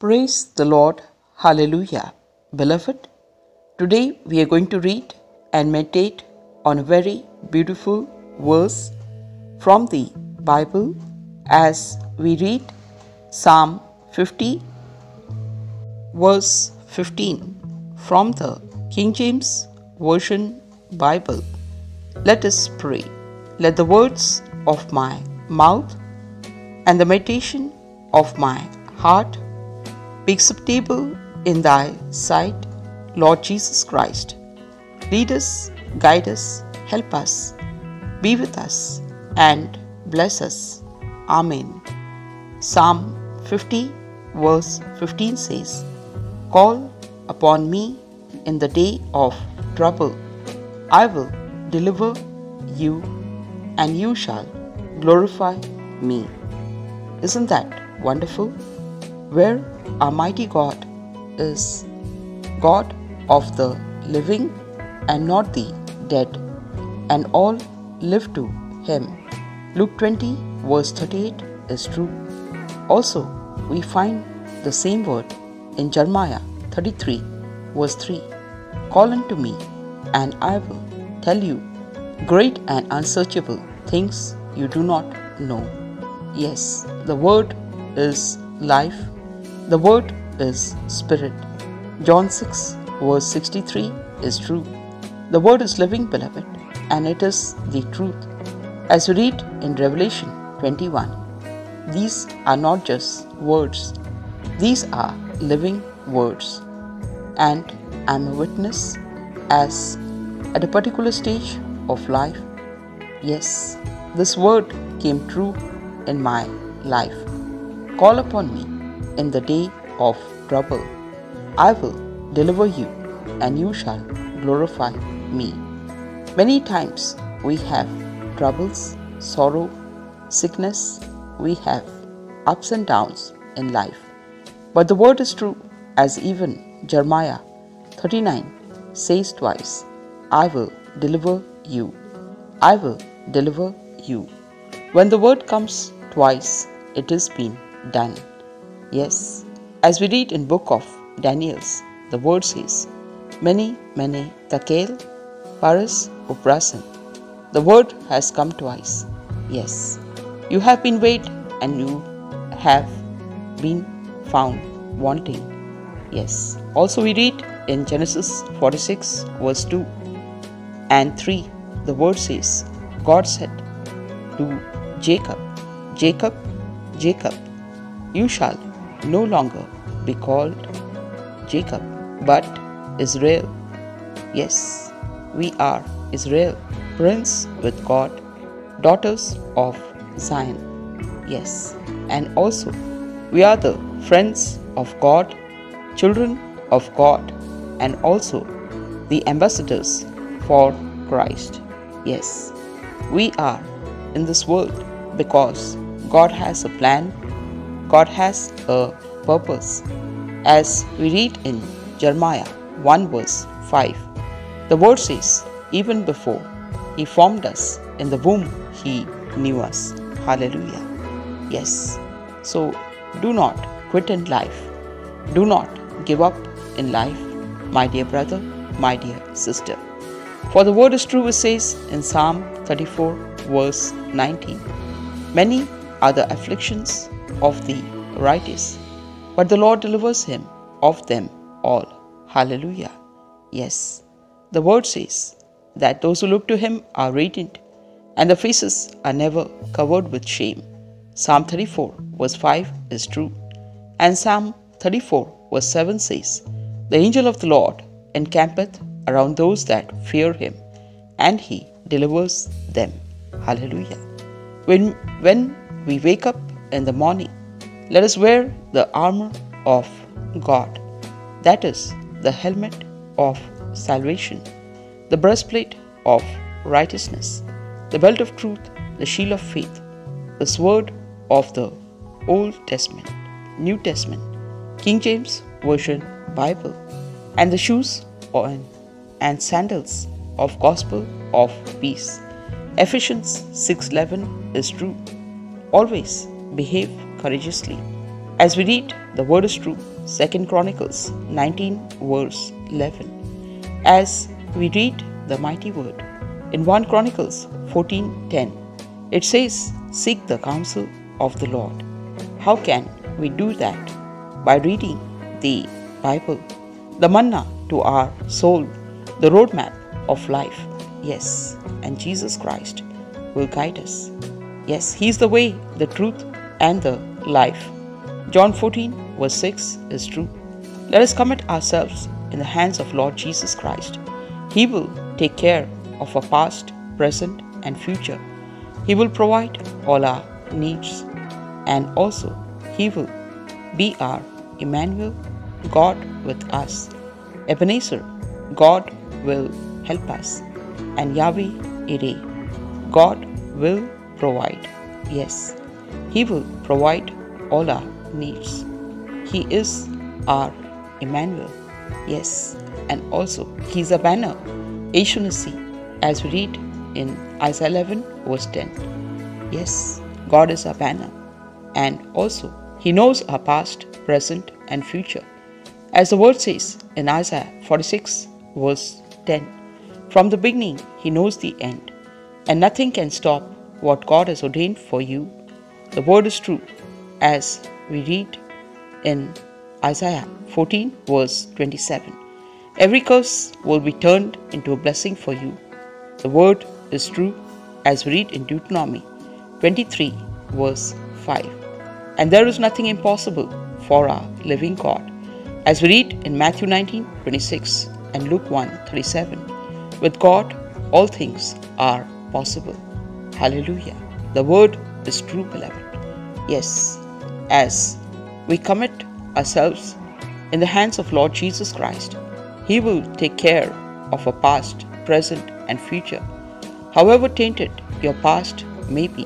Praise the Lord, hallelujah. Beloved, today we are going to read and meditate on a very beautiful verse from the Bible as we read Psalm 50 verse 15 from the King James Version Bible. Let us pray. Let the words of my mouth and the meditation of my heart be acceptable in thy sight, Lord Jesus Christ. Lead us, guide us, help us, be with us, and bless us. Amen. Psalm 50 verse 15 says, Call upon me in the day of trouble. I will deliver you, and you shall glorify me. Isn't that wonderful? Where our mighty God is God of the living and not the dead, and all live to him. Luke 20 verse 38 is true. Also, we find the same word in Jeremiah 33 verse 3. Call unto me, and I will tell you great and unsearchable things you do not know. Yes, the word is life. The word is spirit. John 6 verse 63 is true. The word is living, beloved, and it is the truth. As we read in Revelation 21, these are not just words. These are living words. And I am a witness as at a particular stage of life, yes, this word came true in my life. Call upon me in the day of trouble. I will deliver you, and you shall glorify me. Many times we have troubles, sorrow, sickness, we have ups and downs in life. But the word is true, as even Jeremiah 39 says twice, I will deliver you. I will deliver you. When the word comes twice, it has been done. Yes, as we read in book of Daniel, the word says, Many takel, paras uprasan. The word has come twice. Yes, you have been weighed and you have been found wanting. Yes, also we read in Genesis 46 verse 2 and 3. The word says, God said to Jacob, Jacob, Jacob, you shall no longer be called Jacob, but Israel. Yes, we are Israel, prince with God, daughters of Zion. Yes, and also we are the friends of God, children of God, and also the ambassadors for Christ. Yes, we are in this world because God has a plan, God has a purpose. As we read in Jeremiah 1 verse 5, the word says, even before He formed us in the womb, He knew us. Hallelujah. Yes, so do not quit in life. Do not give up in life, my dear brother, my dear sister. For the word is true, it says in Psalm 34 verse 19, Many are the afflictions of the righteous, but the Lord delivers him of them all. Hallelujah. Yes, the word says that those who look to him are radiant, and their faces are never covered with shame. Psalm 34 verse 5 is true. And Psalm 34 verse 7 says, The angel of the Lord encampeth around those that fear him, and he delivers them. Hallelujah. When we wake up in the morning, let us wear the armor of God. That is the helmet of salvation, the breastplate of righteousness, the belt of truth, the shield of faith, the sword of the Old Testament, New Testament, King James Version Bible, and the shoes and sandals of gospel of peace. Ephesians 6:11 is true. Always behave courageously As we read, the word is true. 2 Chronicles 19 verse 11. As we read the mighty word in 1 Chronicles 14:10, it says, "Seek the counsel of the Lord." How can we do that? By reading the Bible, the manna to our soul, the roadmap of life. Yes, and Jesus Christ will guide us. Yes, He is the way, the truth, and the life. John 14 verse 6 is true. Let us commit ourselves in the hands of Lord Jesus Christ. He will take care of our past, present, and future. He will provide all our needs, and also He will be our Emmanuel, God with us. Ebenezer, God will help us. And Yahweh Ireh, God will provide. Yes, He will provide all our needs. He is our Emmanuel. Yes, and also He is a banner, Ashonesi, as we read in Isaiah 11 verse 10. Yes, God is our banner, and also He knows our past, present, and future. As the word says in Isaiah 46 verse 10, "From the beginning He knows the end, and nothing can stop what God has ordained for you." The word is true. As we read in Isaiah 14 verse 27, "Every curse will be turned into a blessing for you." The word is true. As we read in Deuteronomy 23 verse 5, "And there is nothing impossible for our living God." As we read in Matthew 19:26 and Luke 1:37, "With God all things are possible." Hallelujah. The word is true, beloved. Yes, as we commit ourselves in the hands of Lord Jesus Christ, He will take care of our past, present, and future. However tainted your past may be,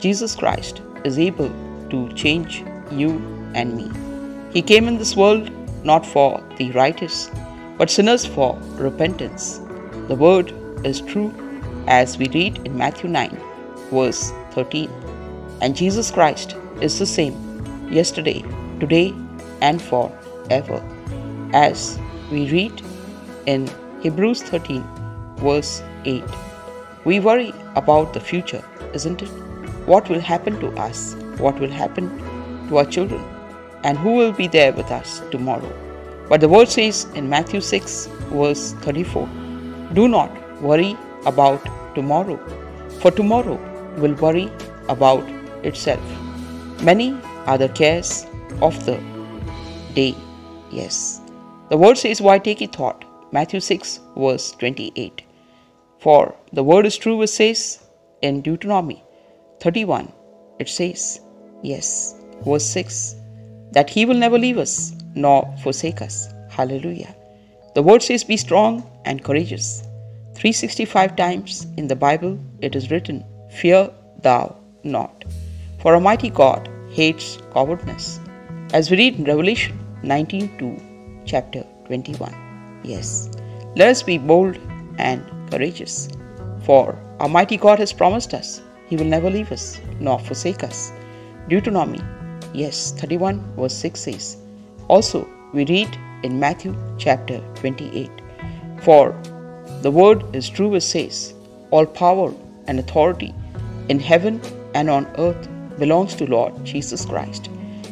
Jesus Christ is able to change you and me. He came in this world not for the righteous, but sinners for repentance. The word is true, as we read in Matthew 9 verse 13. And Jesus Christ is the same yesterday, today, and forever. As we read in Hebrews 13 verse 8, we worry about the future, isn't it? What will happen to us? What will happen to our children? And who will be there with us tomorrow? But the word says in Matthew 6 verse 34, "Do not worry about tomorrow, for tomorrow will worry about itself. Many are the cares of the day." Yes, the word says, "Why take ye thought?" Matthew 6 verse 28. For the word is true, it says in Deuteronomy 31, it says, yes, verse 6, that He will never leave us nor forsake us. Hallelujah. The word says, "Be strong and courageous." 365 times in the Bible it is written, "Fear thou not, for a mighty God hates cowardness." As we read in Revelation 19:2, chapter 21. Yes, let us be bold and courageous, for our mighty God has promised us He will never leave us nor forsake us. Deuteronomy, yes, 31 verse 6 says. Also, we read in Matthew chapter 28. For the word is true, it says, "All power and authority in heaven and on earth belongs to Lord Jesus Christ.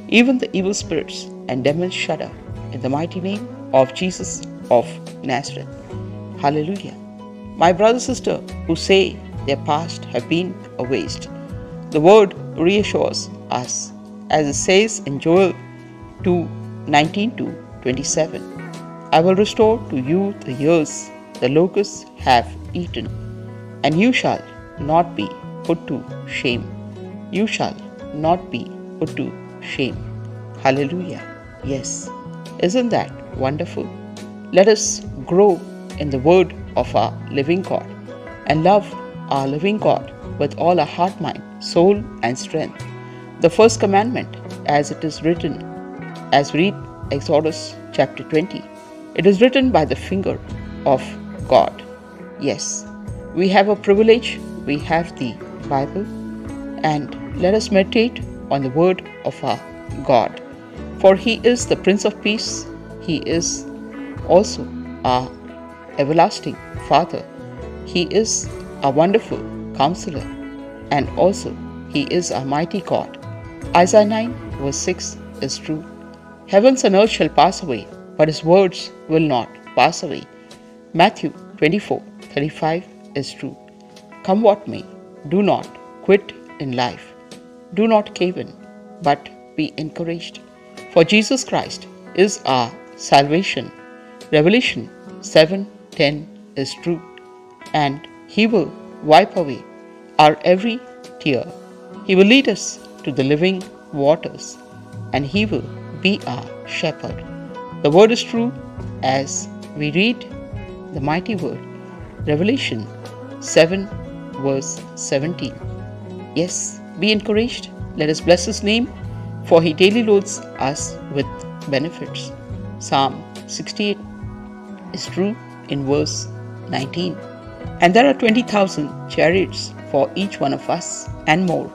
Even the evil spirits and demons shudder in the mighty name of Jesus of Nazareth." Hallelujah. My brother, sister, who say their past have been a waste, the word reassures us, as it says in Joel 2:19-27, "I will restore to you the years the locusts have eaten, and you shall not be put to shame. You shall not be put to shame." Hallelujah. Yes, isn't that wonderful? Let us grow in the word of our living God and love our living God with all our heart, mind, soul, and strength. The first commandment, as it is written, as we read Exodus chapter 20, it is written by the finger of God. Yes, we have a privilege, we have the Bible, and let us meditate on the word of our God, for He is the Prince of Peace. He is also our everlasting Father. He is a wonderful Counselor, and also He is a mighty God. Isaiah 9 verse 6 is true. Heavens and earth shall pass away, but His words will not pass away. Matthew 24:35 is true. Come what may, do not quit in life. Do not cave in, but be encouraged, for Jesus Christ is our salvation. Revelation 7:10 is true, and He will wipe away our every tear. He will lead us to the living waters, and He will be our shepherd. The word is true as we read the mighty word, Revelation 7 verse 17. Yes, be encouraged. Let us bless His name, for He daily loads us with benefits. Psalm 68 is true in verse 19. And there are 20,000 chariots for each one of us and more.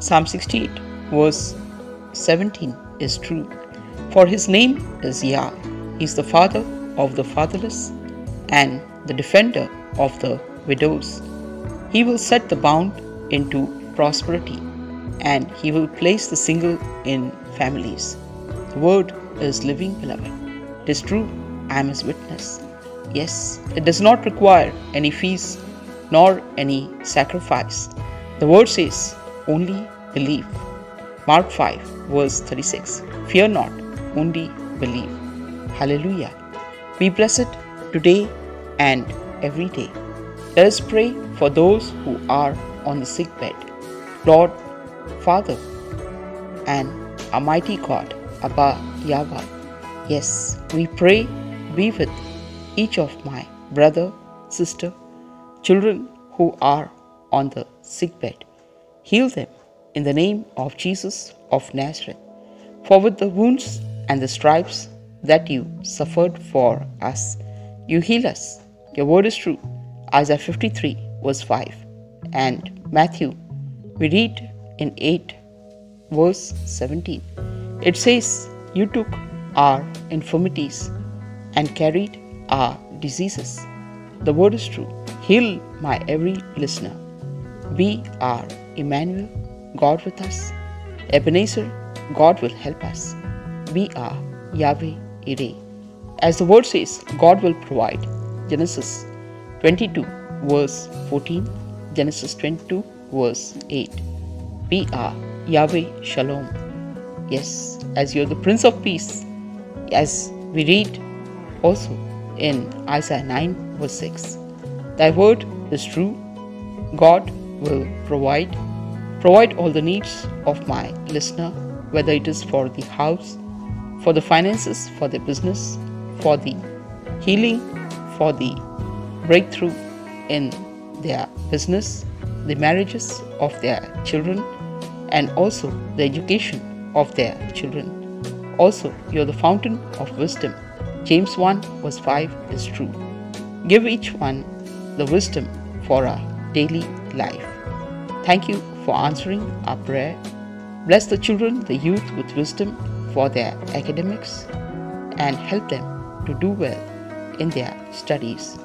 Psalm 68 verse 17 is true. For His name is Yah. He is the Father of the fatherless and the defender of the widows. He will set the bound into prosperity, and He will place the single in families. The word is living, beloved. It is true. I am His witness. Yes, it does not require any feast nor any sacrifice. The word says, only believe. Mark 5 verse 36. Fear not, only believe. Hallelujah. Be blessed today and every day. Let us pray for those who are on the sick bed. Lord, Father, and Almighty God, Abba, Yahweh. Yes, we pray, be with each of my brother, sister, children who are on the sick bed. Heal them in the name of Jesus of Nazareth. For with the wounds and the stripes that you suffered for us, you heal us. Your word is true. Isaiah 53 verse 5. And Matthew, we read in 8 verse 17. It says, you took our infirmities and carried our diseases. The word is true. Heal my every listener. Be our Emmanuel, God with us. Ebenezer, God will help us. Be our Yahweh Yireh. As the word says, God will provide. Genesis 22 verse 14, Genesis 22 verse 8. Be our Yahweh Shalom. Yes, as you are the Prince of Peace, as we read also in Isaiah 9 verse 6. Thy word is true. God will provide all the needs of my listener, whether it is for the house, for the finances, for the business, for the healing, for the breakthrough in their business, the marriages of their children, and also the education of their children. Also, you are the fountain of wisdom. James 1 verse 5 is true. Give each one the wisdom for our daily life. Thank you for answering our prayer. Bless the children, the youth with wisdom for their academics, and help them to do well in their studies.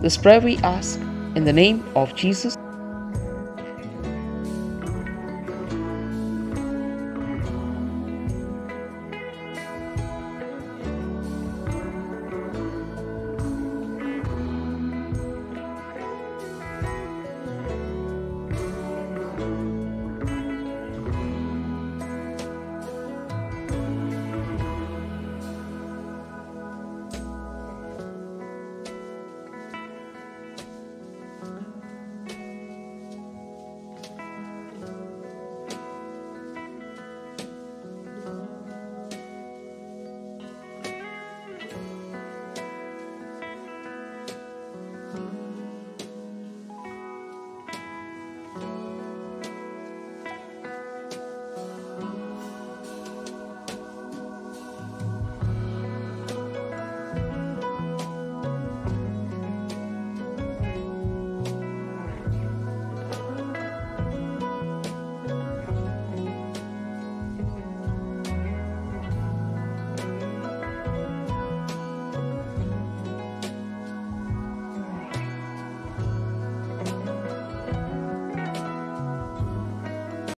This prayer we ask in the name of Jesus.